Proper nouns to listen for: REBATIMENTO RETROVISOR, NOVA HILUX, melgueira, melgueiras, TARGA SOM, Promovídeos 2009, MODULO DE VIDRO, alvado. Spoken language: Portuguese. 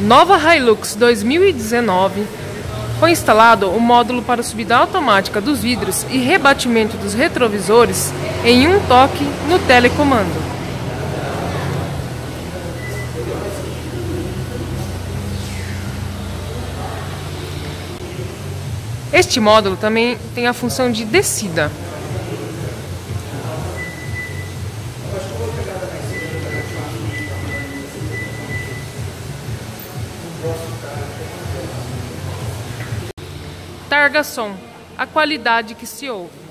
Nova Hilux 2019 foi instalado o módulo para subida automática dos vidros e rebatimento dos retrovisores em um toque no telecomando. Este módulo também tem a função de descida. Targa Som, a qualidade que se ouve.